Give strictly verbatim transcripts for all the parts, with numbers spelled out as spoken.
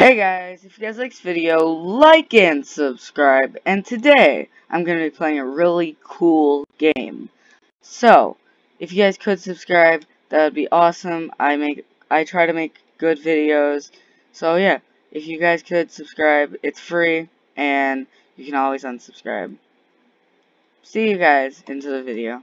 Hey guys, if you guys like this video, like and subscribe, and today I'm going to be playing a really cool game. So, if you guys could subscribe, that would be awesome. I make, I try to make good videos, so yeah, if you guys could subscribe, it's free, and you can always unsubscribe. See you guys into the video.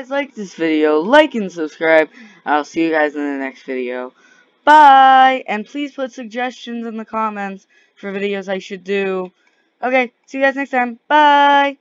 guys liked this video, like and subscribe. I'll see you guys in the next video. Bye! And please put suggestions in the comments for videos I should do. Okay, see you guys next time. Bye!